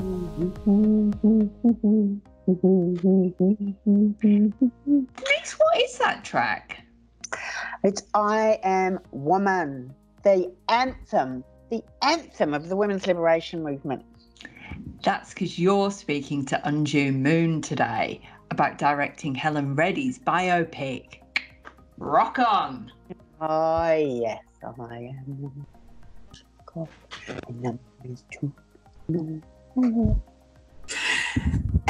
Reese, what is that track? It's I Am Woman, the anthem of the women's liberation movement. That's because you're speaking to Unjoo Moon today about directing Helen Reddy's biopic. Rock on! Oh, yes, I am.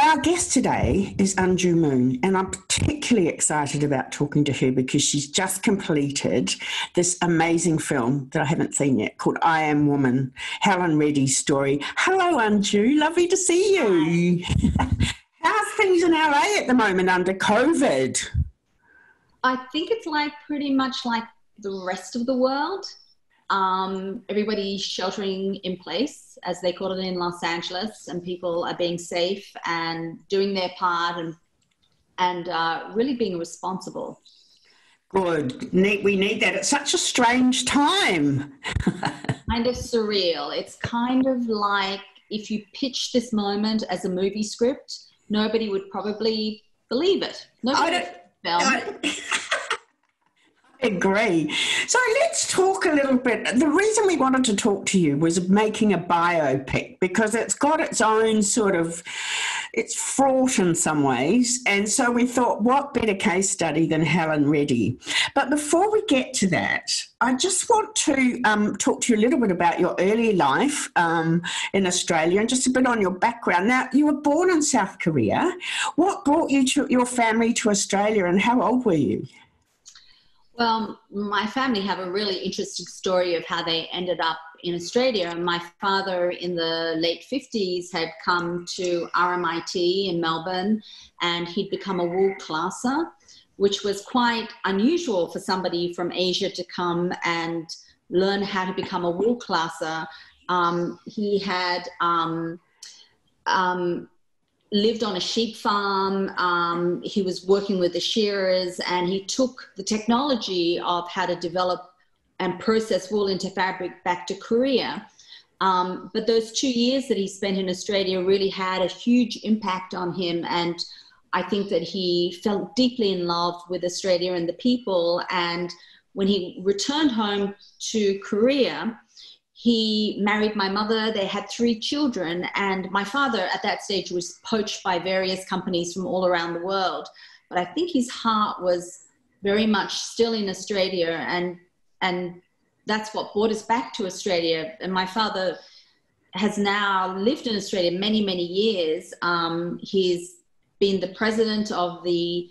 Our guest today is Unjoo Moon, and I'm particularly excited about talking to her because she's just completed this amazing film that I haven't seen yet called I Am Woman, Helen Reddy's story. Hello, Unjoo. Lovely to see you. How's things in LA at the moment under COVID? I think it's like pretty much like the rest of the world. Everybody's sheltering in place, as they call it in Los Angeles, and people are being safe and doing their part and really being responsible. Good. We need that. It's such a strange time. Kind of surreal. It's kind of like if you pitched this moment as a movie script, nobody would probably believe it. I agree. So let's talk a little bit. The reason we wanted to talk to you was making a biopic because it's got its own sort of, it's fraught in some ways. And so we thought, what better case study than Helen Reddy? But before we get to that, I just want to talk to you a little bit about your early life in Australia and just a bit on your background. Now, you were born in South Korea. What brought you to your family to Australia and how old were you? Well, my family have a really interesting story of how they ended up in Australia. My father in the late 50s had come to RMIT in Melbourne and he'd become a wool-classer, which was quite unusual for somebody from Asia to come and learn how to become a wool-classer. He had lived on a sheep farm, he was working with the shearers, and he took the technology of how to develop and process wool into fabric back to Korea. But those 2 years that he spent in Australia really had a huge impact on him, and I think that he fell deeply in love with Australia and the people. And when he returned home to Korea, he married my mother, they had 3 children, and my father at that stage was poached by various companies from all around the world. But I think his heart was very much still in Australia, and that's what brought us back to Australia. And my father has now lived in Australia many, many years. He's been the president of the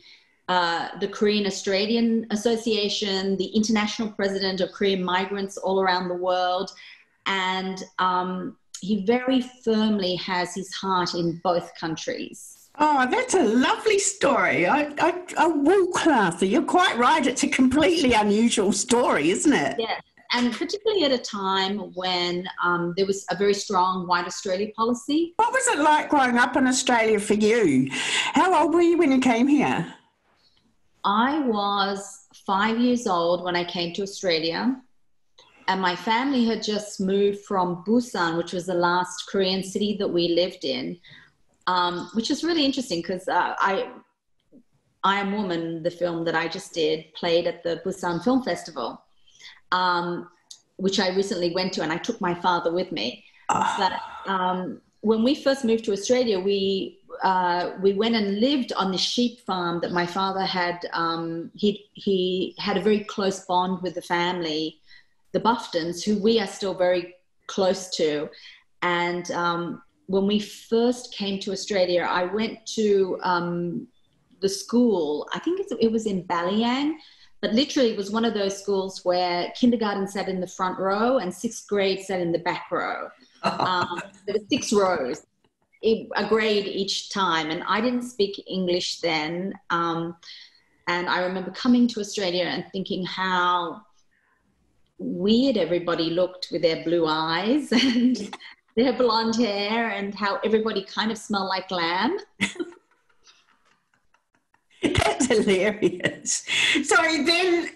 Korean Australian Association, the international president of Korean migrants all around the world. And he very firmly has his heart in both countries. Oh, that's a lovely story. A wool-classer. You're quite right. It's a completely unusual story, isn't it? Yeah, and particularly at a time when there was a very strong white Australia policy. What was it like growing up in Australia for you? How old were you when you came here? I was 5 years old when I came to Australia, and my family had just moved from Busan, which was the last Korean city that we lived in, which is really interesting because I Am Woman, the film that I just did, played at the Busan Film Festival, which I recently went to, and I took my father with me. Oh. But when we first moved to Australia, we went and lived on the sheep farm that my father had. He had a very close bond with the family, the Buftons, who we are still very close to. And when we first came to Australia, I went to the school. I think it was in Ballyang, but literally it was one of those schools where kindergarten sat in the front row and 6th grade sat in the back row. There were 6 rows. A grade each time, and I didn't speak English then, and I remember coming to Australia and thinking how weird everybody looked with their blue eyes and their blonde hair, and how everybody kind of smelled like lamb. That's hilarious. So then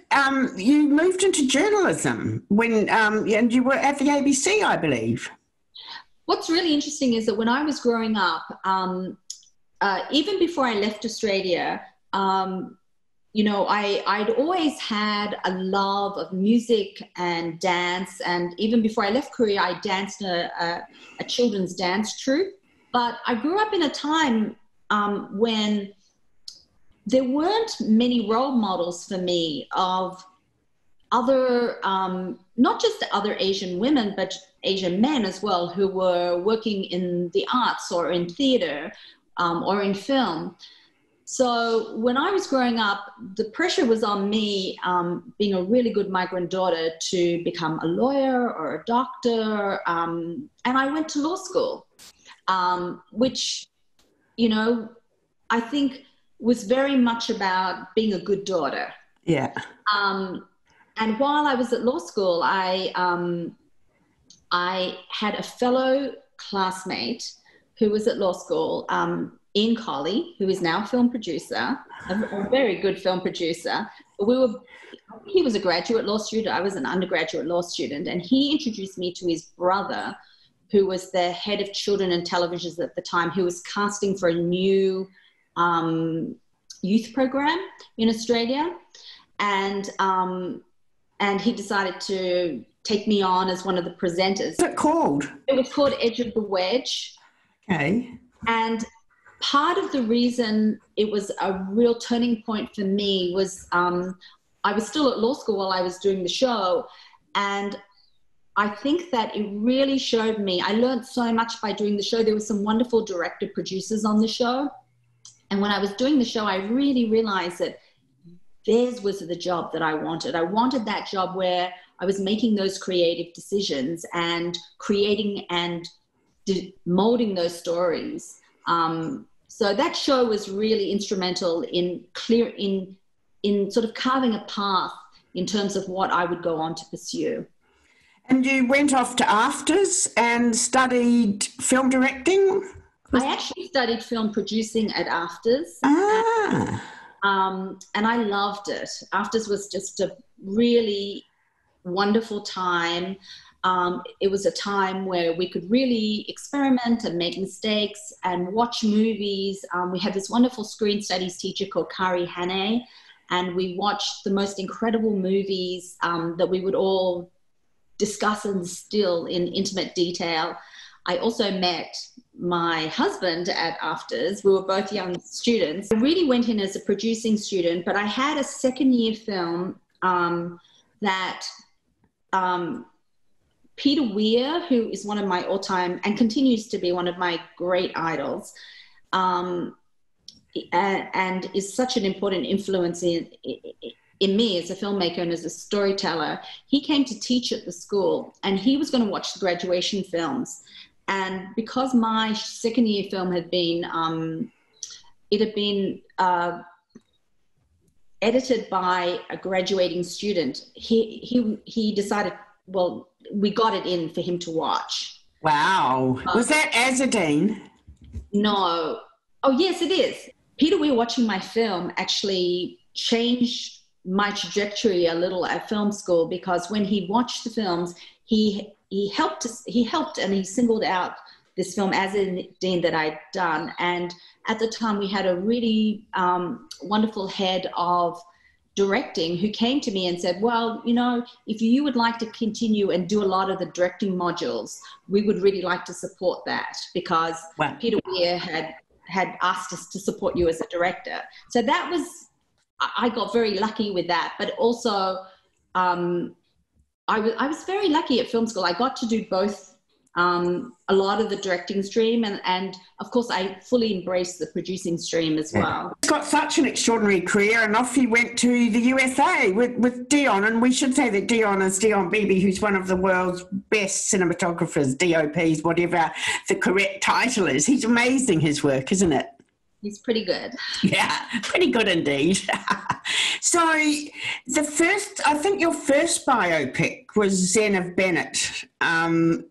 you moved into journalism when and you were at the ABC, I believe. what's really interesting is that when I was growing up, even before I left Australia, you know, I'd always had a love of music and dance. And even before I left Korea, I danced a children's dance troupe. But I grew up in a time when there weren't many role models for me of other, not just other Asian women, but Asian men as well, who were working in the arts or in theater or in film. So when I was growing up, the pressure was on me, being a really good migrant daughter, to become a lawyer or a doctor. And I went to law school, which, you know, I think was very much about being a good daughter. Yeah. And while I was at law school, I had a fellow classmate who was at law school, Ian Colley, who is now a film producer, a very good film producer. He was a graduate law student. I was an undergraduate law student. And he introduced me to his brother, who was the head of children and televisions at the time, who was casting for a new youth program in Australia. And he decided to take me on as one of the presenters. What's it called? It was called Edge of the Wedge. Okay. And part of the reason it was a real turning point for me was I was still at law school while I was doing the show, and I think that it really showed me. I learned so much by doing the show. There were some wonderful director producers on the show, and when I was doing the show, I really realized that theirs was the job that I wanted. I wanted that job where I was making those creative decisions and creating and molding those stories. So that show was really instrumental in sort of carving a path in terms of what I would go on to pursue. And you went off to AFTRS and studied film directing? I actually studied film producing at AFTRS. Ah. And I loved it. AFTRS was just a really wonderful time. It was a time where we could really experiment and make mistakes and watch movies. We had this wonderful screen studies teacher called Kari Hanne, and we watched the most incredible movies that we would all discuss and distill in intimate detail. I also met my husband at AFTRS. We were both young students. I really went in as a producing student, but I had a second year film that... Peter Weir, who is one of my all-time and continues to be one of my great idols, and is such an important influence in me as a filmmaker and as a storyteller. He came to teach at the school, and he was going to watch the graduation films. And because my second year film had been, edited by a graduating student, he decided, well, we got it in for him to watch. Wow. Was that Azedine? No. Oh, yes, it is. Peter Weir watching my film actually changed my trajectory a little at film school, because when he watched the films, he helped and he singled out this film Azedine that I'd done. And at the time we had a really wonderful head of directing who came to me and said, well, you know, if you would like to continue and do a lot of the directing modules, we would really like to support that, because wow. Peter Weir had asked us to support you as a director. So that was, I got very lucky with that. But also I was very lucky at film school. I got to do both a lot of the directing stream, and of course I fully embraced the producing stream as well. He's got such an extraordinary career, and off he went to the USA with Dion, and we should say that Dion is Dion Beebe, who's one of the world's best cinematographers, DOPs, whatever the correct title is. He's amazing, his work, isn't it? He's pretty good. Yeah, pretty good indeed. So I think your first biopic was Zen of Bennett. And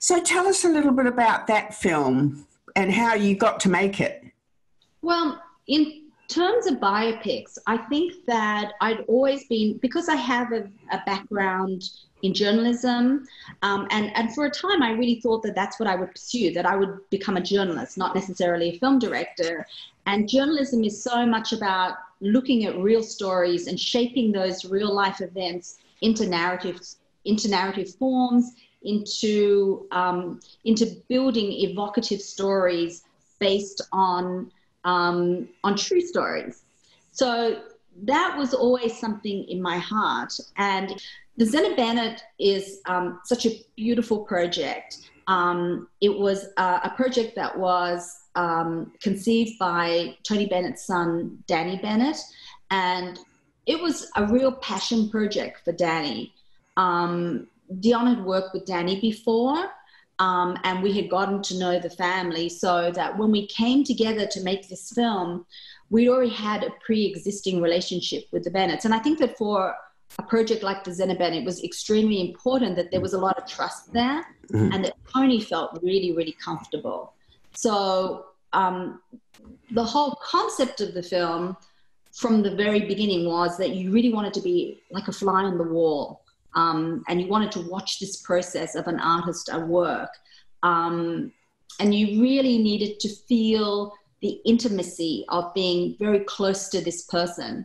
so tell us a little bit about that film and how you got to make it. Well, in terms of biopics, I think that I'd always been, because I have a background in journalism, and for a time I really thought that that's what I would pursue, that I would become a journalist, not necessarily a film director. And journalism is so much about looking at real stories and shaping those real life events into narrative forms, into building evocative stories based on true stories. So that was always something in my heart. And the Zen of Bennett is such a beautiful project. It was a project that was conceived by Tony Bennett's son, Danny Bennett. And it was a real passion project for Danny. Dion had worked with Danny before, and we had gotten to know the family, so that when we came together to make this film, we'd already had a pre-existing relationship with the Bennetts. And I think that for a project like the Zen of Bennett, it was extremely important that there was a lot of trust there, and that Tony felt really, really comfortable. So the whole concept of the film from the very beginning was that you really wanted to be like a fly on the wall. And you wanted to watch this process of an artist at work. And you really needed to feel the intimacy of being very close to this person.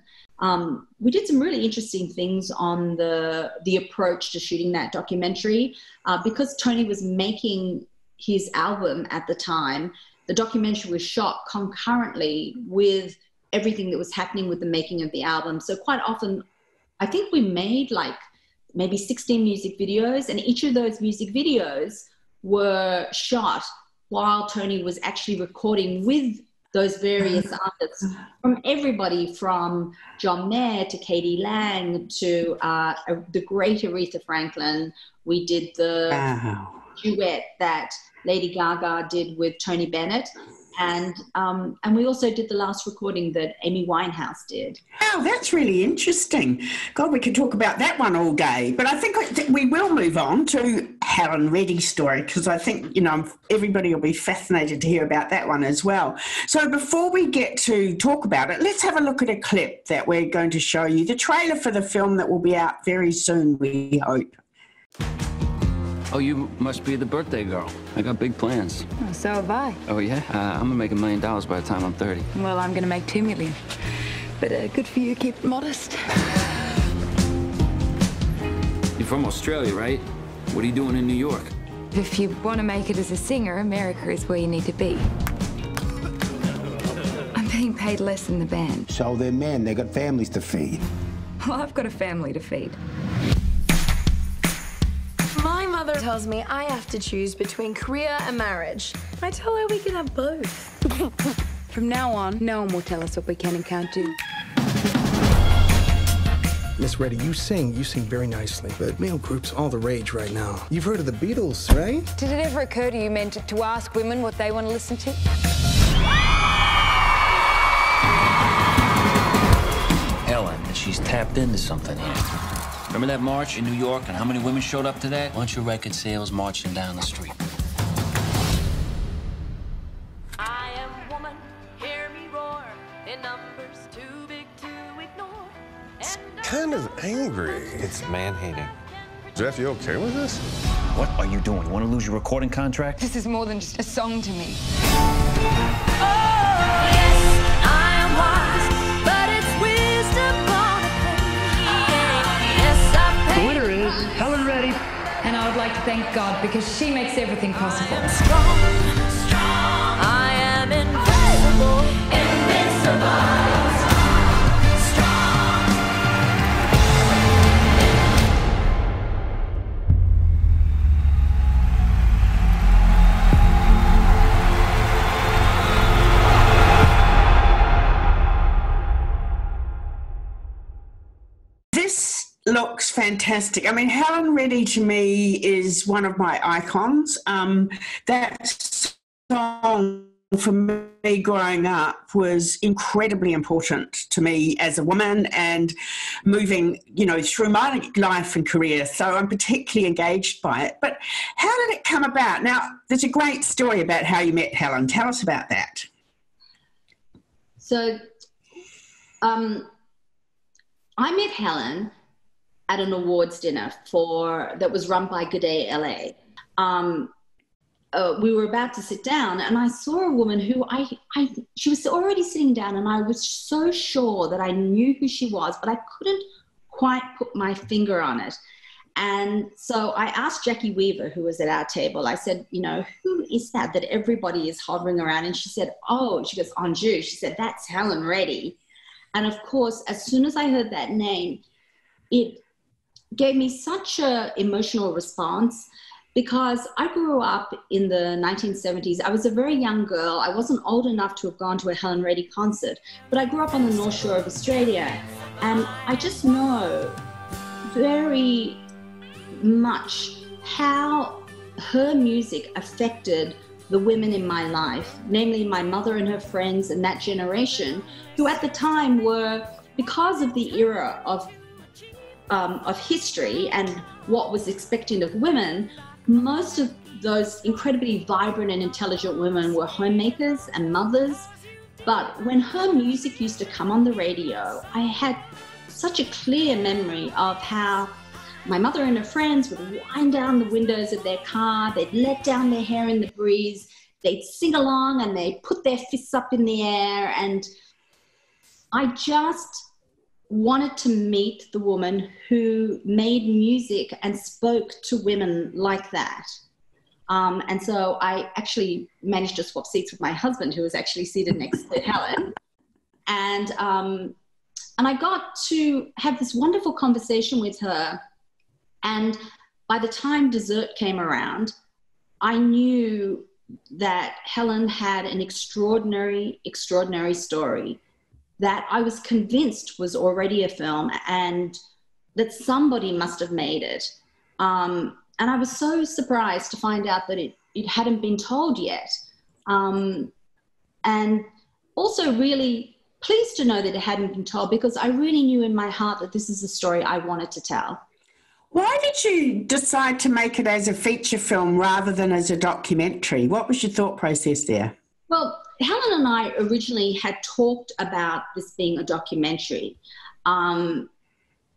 We did some really interesting things on the approach to shooting that documentary. Because Tony was making his album at the time, the documentary was shot concurrently with everything that was happening with the making of the album. So quite often, I think we made like maybe 16 music videos, and each of those music videos were shot while Tony was actually recording with those various artists, from everybody from John Mayer to Katie Lang to the great Aretha Franklin. We did the duet that Lady Gaga did with Tony Bennett. And we also did the last recording that Amy Winehouse did. Oh, that's really interesting. God, we could talk about that one all day. But I think we will move on to Helen Reddy's story, because I think, you know, everybody will be fascinated to hear about that one as well. So before we get to talk about it, let's have a look at a clip that we're going to show you, the trailer for the film that will be out very soon, we hope. Oh, you must be the birthday girl. I got big plans. Oh, so have I. Oh, yeah? I'm gonna make $1 million by the time I'm 30. Well, I'm gonna make 2 million. But good for you, keep modest. You're from Australia, right? What are you doing in New York? If you want to make it as a singer, America is where you need to be. I'm being paid less than the band. So they're men, they got families to feed. Well, I've got a family to feed. My mother tells me I have to choose between career and marriage. I tell her we can have both. From now on, no one will tell us what we can and can't do. Miss Reddy, you sing very nicely, but male group's all the rage right now. You've heard of the Beatles, right? Did it ever occur to you men to ask women what they want to listen to? Ellen, she's tapped into something here. Remember that march in New York and how many women showed up to that? A bunch of record sales marching down the street. I am woman, hear me roar, in numbers too big to ignore. It's kind of angry. It's man-hating. Jeff, you okay with this? What are you doing? You want to lose your recording contract? This is more than just a song to me. Oh! Helen Reddy, and I would like to thank God because she makes everything possible. I am strong, strong. I am invincible, invincible. This looks fantastic. I mean, Helen Reddy to me is one of my icons. That song for me growing up was incredibly important to me as a woman and moving, you know, through my life and career. So I'm particularly engaged by it. But how did it come about? Now, there's a great story about how you met Helen. Tell us about that. So I met Helen at an awards dinner that was run by G'day LA. We were about to sit down, and I saw a woman who she was already sitting down, and I was so sure that I knew who she was, but I couldn't quite put my finger on it. And so I asked Jackie Weaver, who was at our table, I said, you know, who is that everybody is hovering around? And she said, oh, she goes, Unjoo. She said, that's Helen Reddy. And of course, as soon as I heard that name, it gave me such an emotional response, because I grew up in the 1970s. I was a very young girl. I wasn't old enough to have gone to a Helen Reddy concert, but I grew up on the North Shore of Australia. And I just know very much how her music affected the women in my life, namely my mother and her friends and that generation, who at the time were, because of the era of history and what was expected of women, most of those incredibly vibrant and intelligent women were homemakers and mothers. But when her music used to come on the radio, I had such a clear memory of how my mother and her friends would wind down the windows of their car, they'd let down their hair in the breeze, they'd sing along, and they'd put their fists up in the air. And I just wanted to meet the woman who made music and spoke to women like that. And so I actually managed to swap seats with my husband, who was actually seated next to Helen. And I got to have this wonderful conversation with her. And by the time dessert came around, I knew that Helen had an extraordinary, extraordinary story that I was convinced was already a film, and that somebody must have made it. And I was so surprised to find out that it hadn't been told yet. And also really pleased to know that it hadn't been told, because I really knew in my heart that this is the story I wanted to tell. Why did you decide to make it as a feature film rather than as a documentary? What was your thought process there? Well, Helen and I originally had talked about this being a documentary.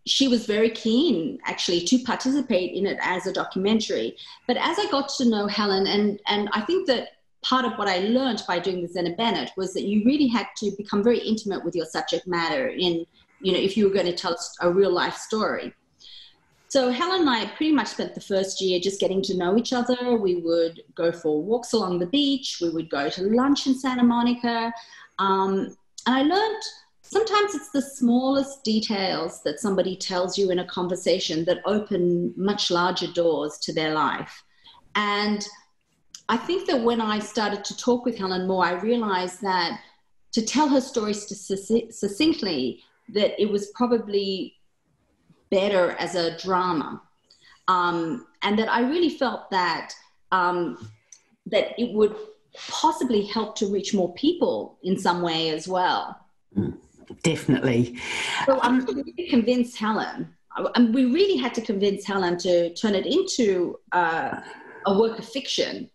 She was very keen, actually, to participate in it as a documentary. But as I got to know Helen, and I think that part of what I learned by doing the Zen of Bennett was that you really had to become very intimate with your subject matter in, you know, if you were going to tell a real life story. So Helen and I pretty much spent the first year just getting to know each other. We would go for walks along the beach. We would go to lunch in Santa Monica. And I learned sometimes it's the smallest details that somebody tells you in a conversation that open much larger doors to their life. And I think that when I started to talk with Helen more, I realized that to tell her stories succinctly, that it was probably better as a drama, and that I really felt that that it would possibly help to reach more people in some way as well. Definitely. So I really convinced Helen, and we really had to convince Helen to turn it into a work of fiction.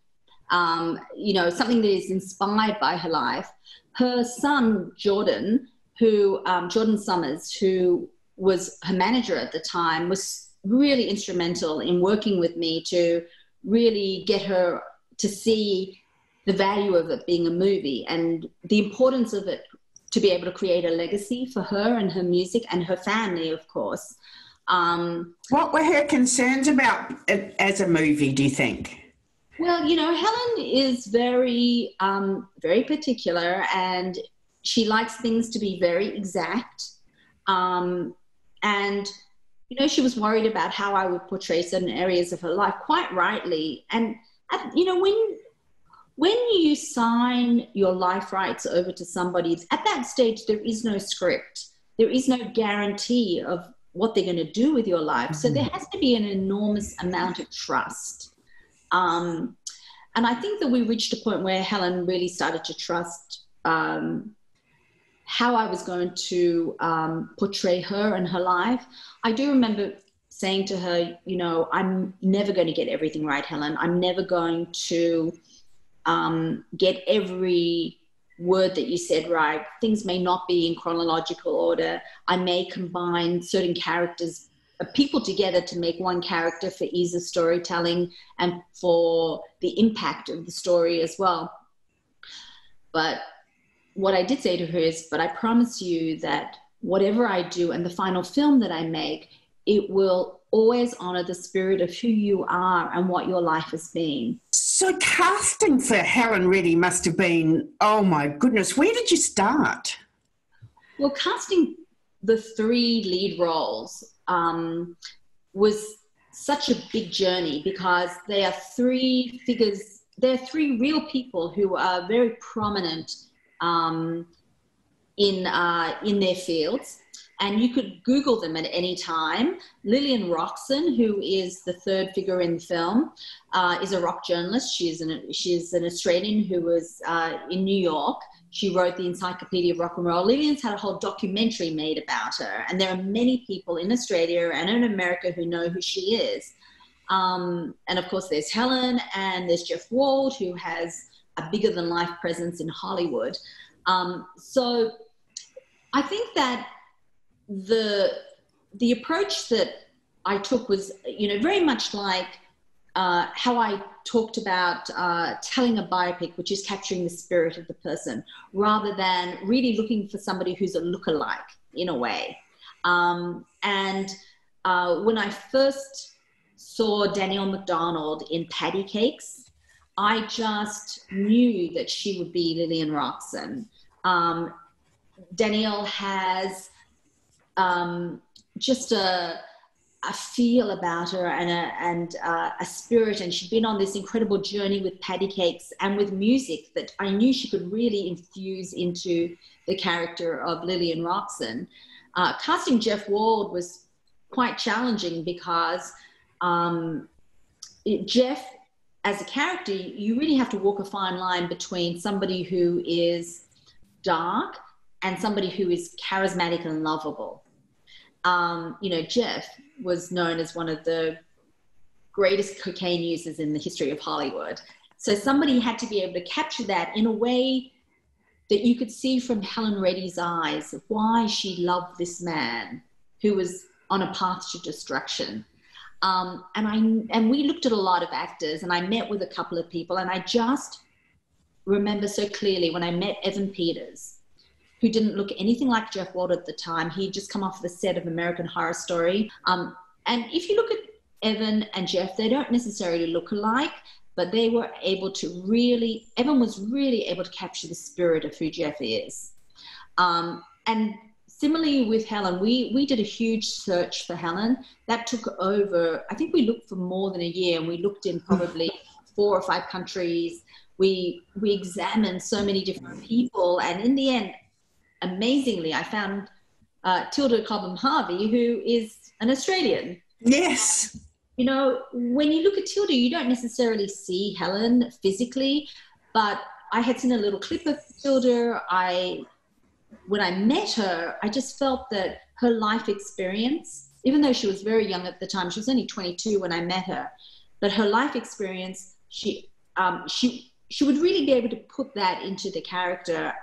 You know, something that is inspired by her life. Her son Jordan, Jordan Summers, who was her manager at the time, was really instrumental in working with me to really get her to see the value of it being a movie and the importance of it to be able to create a legacy for her and her music and her family, of course. What were her concerns about it as a movie, do you think? Well, you know, Helen is very, very particular, and she likes things to be very exact. And, you know, she was worried about how I would portray certain areas of her life, quite rightly. And, you know, when you sign your life rights over to somebody, at that stage, there is no script. There is no guarantee of what they're going to do with your life. So there has to be an enormous amount of trust. And I think that we reached a point where Helen really started to trust how I was going to portray her and her life. I do remember saying to her, you know, I'm never going to get everything right, Helen. I'm never going to get every word that you said, right, things may not be in chronological order. I may combine certain characters, people together to make one character for ease of storytelling and for the impact of the story as well. But what I did say to her is, but I promise you that whatever I do and the final film that I make, it will always honor the spirit of who you are and what your life has been. So casting for Helen Reddy must have been, oh my goodness, where did you start? Well, casting the three lead roles was such a big journey because they are three figures, they're three real people who are very prominent in their fields. And you could Google them at any time. Lillian Roxon, who is the third figure in the film, is a rock journalist. She is an Australian who was in New York. She wrote the Encyclopedia of Rock and Roll. Lillian's had a whole documentary made about her. And there are many people in Australia and in America who know who she is. And of course there's Helen and there's Jeff Wald, who has a bigger than life presence in Hollywood. So I think that the approach that I took was, you know, very much like how I talked about telling a biopic, which is capturing the spirit of the person, rather than really looking for somebody who's a lookalike in a way. When I first saw Danielle McDonald in Patty Cakes, I just knew that she would be Lillian Roxon. Danielle has just a feel about her and a spirit, and she'd been on this incredible journey with Patty Cakes and with music that I knew she could really infuse into the character of Lillian Roxon. Casting Jeff Wald was quite challenging because Jeff, as a character, you really have to walk a fine line between somebody who is dark and somebody who is charismatic and lovable. You know, Jeff was known as one of the greatest cocaine users in the history of Hollywood. So somebody had to be able to capture that in a way that you could see from Helen Reddy's eyes, why she loved this man who was on a path to destruction. And we looked at a lot of actors, and I met with a couple of people, and I just remember so clearly when I met Evan Peters, who didn't look anything like Jeff Wald at the time. He'd just come off the set of American Horror Story. And if you look at Evan and Jeff, they don't necessarily look alike, but they were able to really, Evan was really able to capture the spirit of who Jeff is. And similarly with Helen, we did a huge search for Helen. That took over, I think we looked for more than a year, and we looked in probably 4 or 5 countries. We examined so many different people, and in the end, amazingly, I found Tilda Cobham-Harvey, who is an Australian. Yes. You know, when you look at Tilda, you don't necessarily see Helen physically, but I had seen a little clip of Tilda. When I met her, I just felt that her life experience, even though she was very young at the time, she was only 22 when I met her, but her life experience, she would really be able to put that into the character.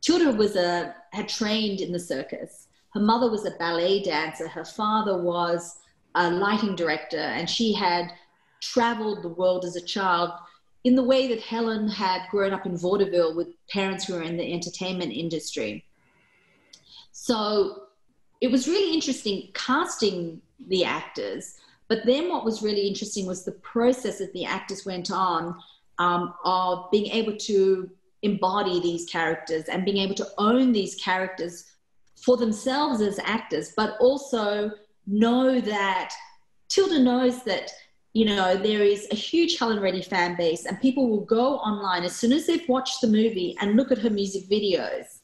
Tilda had trained in the circus. Her mother was a ballet dancer. Her father was a lighting director, and she had traveled the world as a child in the way that Helen had grown up in vaudeville with parents who were in the entertainment industry. So it was really interesting casting the actors, but then what was really interesting was the process that the actors went on of being able to embody these characters and being able to own these characters for themselves as actors, but also know that Tilda knows that, you know, there is a huge Helen Reddy fan base, and people will go online as soon as they've watched the movie and look at her music videos.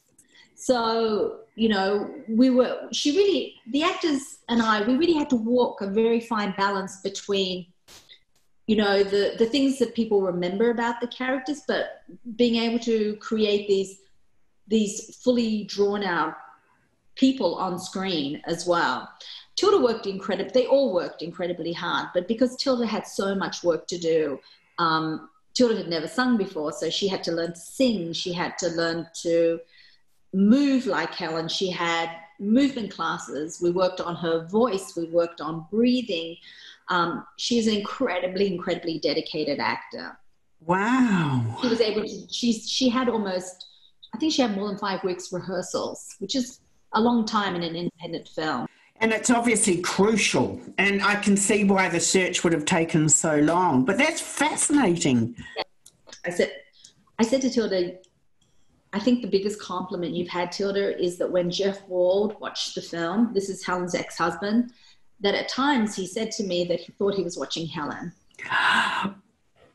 So, you know, the actors and I, we really had to walk a very fine balance between, you know, the things that people remember about the characters, but being able to create these fully drawn out people on screen as well. They all worked incredibly hard, but because Tilda had so much work to do, Tilda had never sung before, so she had to learn to sing. She had to learn to move like Helen. She had movement classes. We worked on her voice. We worked on breathing. She's an incredibly, incredibly dedicated actor. Wow. She was able to, she had almost, I think she had more than 5 weeks rehearsals, which is a long time in an independent film. And it's obviously crucial, and I can see why the search would have taken so long, but that's fascinating. Yeah. I said to Tilda, I think the biggest compliment you've had, Tilda, is that when Jeff Wald watched the film, this is Helen's ex-husband, that at times he said to me that he thought he was watching Helen.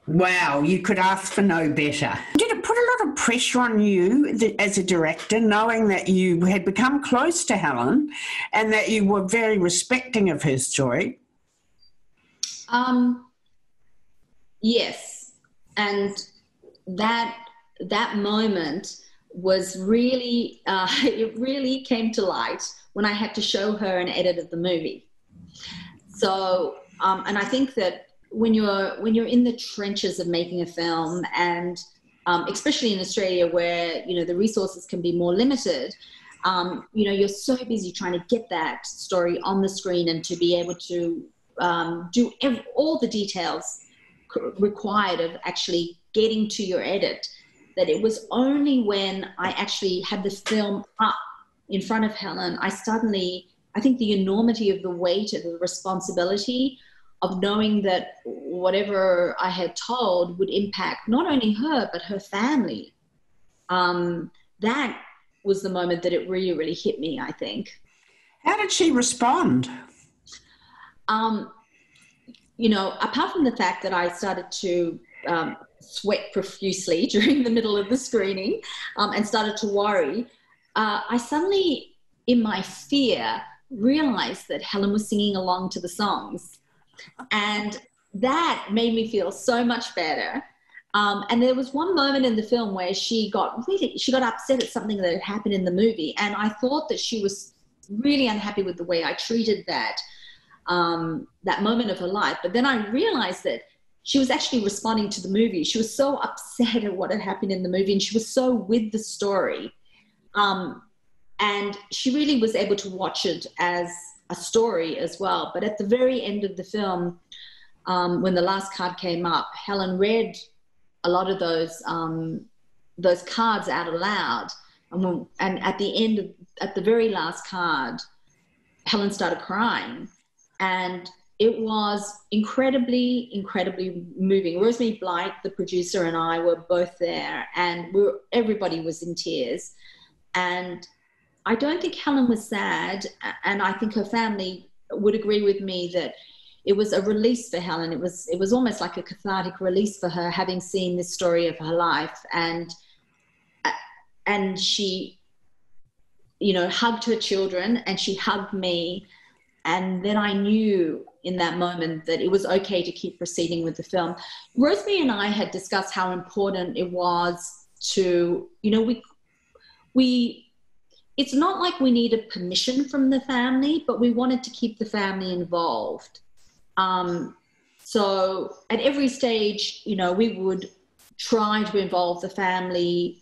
Wow, you could ask for no better. Did it put a lot of pressure on you as a director, knowing that you had become close to Helen and that you were very respecting of her story? Yes, and that moment was really, it really came to light when I had to show her an edit of the movie. So, and I think that when you're in the trenches of making a film, and especially in Australia where, you know, the resources can be more limited, you know, you're so busy trying to get that story on the screen and to be able to do all the details required of actually getting to your edit, that it was only when I actually had the film up in front of Helen, I think the enormity of the weight of the responsibility of knowing that whatever I had told would impact not only her, but her family. That was the moment that it really, really hit me, I think. How did she respond? You know, apart from the fact that I started to sweat profusely during the middle of the screening and started to worry, I suddenly, in my fear, realized that Helen was singing along to the songs. And that made me feel so much better. And there was one moment in the film where she got upset at something that had happened in the movie. And I thought that she was really unhappy with the way I treated that moment of her life. But then I realized that she was actually responding to the movie. She was so upset at what had happened in the movie, and she was so with the story. And she really was able to watch it as a story as well. But at the very end of the film, when the last card came up, Helen read a lot of those cards out aloud. And at the end, at the very last card, Helen started crying. And it was incredibly, incredibly moving. Rosemary Blight, the producer, and I were both there, and everybody was in tears. And I don't think Helen was sad, and I think her family would agree with me that it was a release for Helen. It was almost like a cathartic release for her, having seen this story of her life. And she, you know, hugged her children, and she hugged me. And then I knew in that moment that it was okay to keep proceeding with the film. Rosemary and I had discussed how important it was to, you know, it's not like we needed permission from the family, but we wanted to keep the family involved. So at every stage, you know, we would try to involve the family,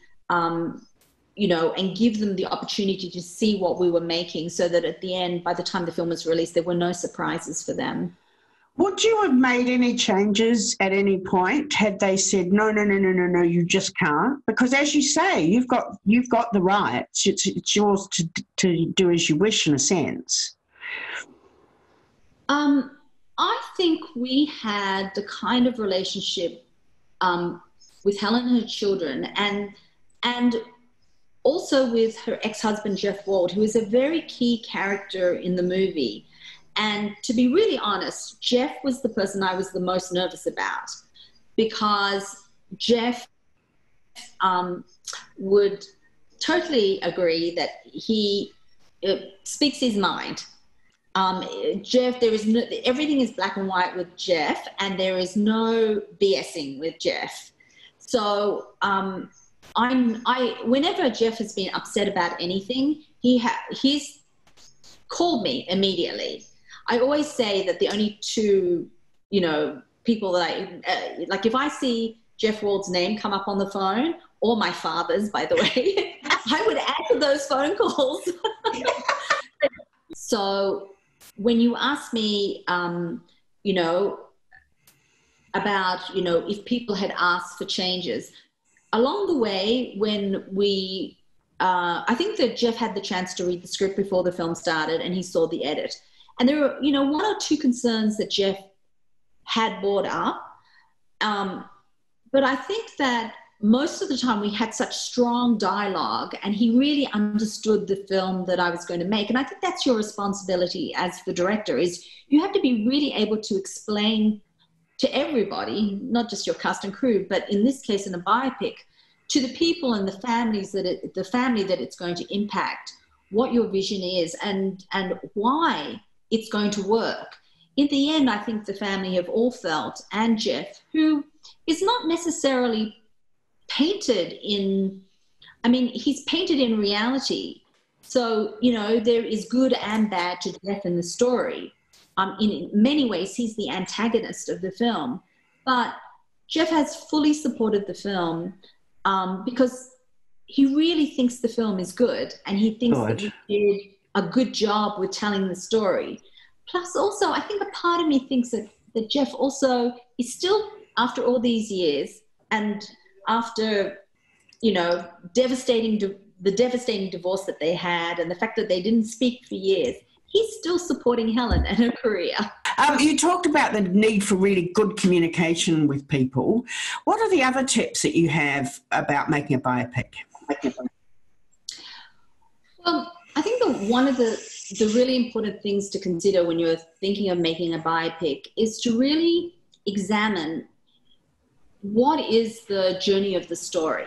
you know, and give them the opportunity to see what we were making, so that at the end, by the time the film was released, there were no surprises for them. Would you have made any changes at any point had they said, no, no, no, no, no, no, you just can't? Because as you say, you've got the rights. It's yours to do as you wish, in a sense. I think we had the kind of relationship with Helen and her children, and also with her ex-husband, Jeff Wald, who is a very key character in the movie. And to be really honest, Jeff was the person I was the most nervous about, because Jeff would totally agree that he speaks his mind. Jeff, everything is black and white with Jeff, and there is no BSing with Jeff. So whenever Jeff has been upset about anything, he's called me immediately. I always say that the only two, you know, people that like if I see Jeff Wald's name come up on the phone, or my father's, by the way, I would answer those phone calls. So when you ask me, you know, about, you know, if people had asked for changes, along the way when we, I think that Jeff had the chance to read the script before the film started and he saw the edit. And there were, you know, one or two concerns that Jeff had brought up. But I think that most of the time we had such strong dialogue and he really understood the film that I was going to make. And I think that's your responsibility as the director, is you have to be really able to explain to everybody, not just your cast and crew, but in this case in a biopic, to the people and the families that it, the family that it's going to impact, what your vision is and why it's going to work. In the end, I think the family have all felt, and Jeff, who is not necessarily painted in, I mean, he's painted in reality. So, you know, there is good and bad to Jeff in the story. In many ways, he's the antagonist of the film. But Jeff has fully supported the film because he really thinks the film is good and he thinks that he did a good job with telling the story. Plus also, I think a part of me thinks that, Jeff also is still, after all these years and after, you know, the devastating divorce that they had and the fact that they didn't speak for years, he's still supporting Helen and her career. You talked about the need for really good communication with people. What are the other tips that you have about making a biopic? Well, I think that one of the really important things to consider when you're thinking of making a biopic is to really examine what is the journey of the story.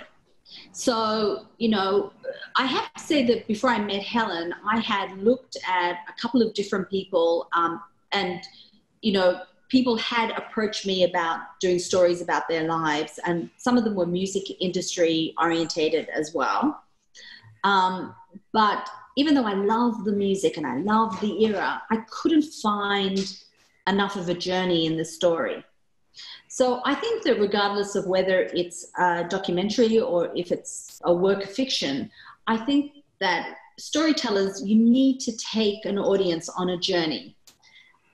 So, you know, I have to say that before I met Helen, I had looked at a couple of different people and, you know, people had approached me about doing stories about their lives, and some of them were music industry orientated as well. But even though I love the music and I love the era, I couldn't find enough of a journey in the story. So I think that regardless of whether it's a documentary or if it's a work of fiction, I think that storytellers, you need to take an audience on a journey.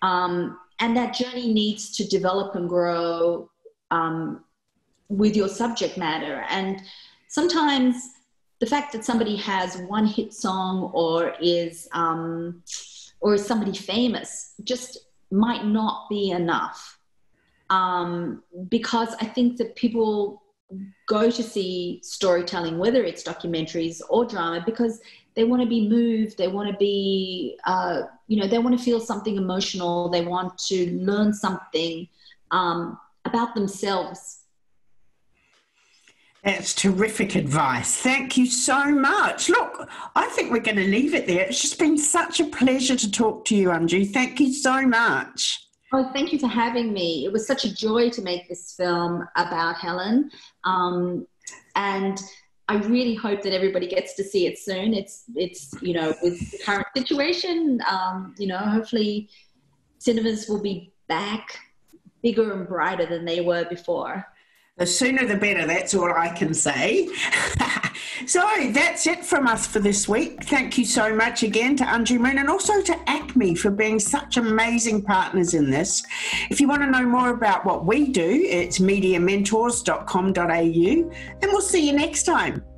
And that journey needs to develop and grow with your subject matter. And sometimes the fact that somebody has one hit song or is somebody famous just might not be enough. Because I think that people go to see storytelling, whether it's documentaries or drama, because they want to be moved, they want to be, you know, they want to feel something emotional, they want to learn something about themselves. That's terrific advice. Thank you so much. Look, I think we're going to leave it there. It's just been such a pleasure to talk to you, Unjoo. Thank you so much. Oh, thank you for having me. It was such a joy to make this film about Helen. And I really hope that everybody gets to see it soon. It's you know, with the current situation, you know, hopefully cinemas will be back bigger and brighter than they were before. The sooner the better, that's all I can say. So that's it from us for this week. Thank you so much again to Unjoo Moon and also to ACME for being such amazing partners in this. If you want to know more about what we do, it's mediamentors.com.au, and we'll see you next time.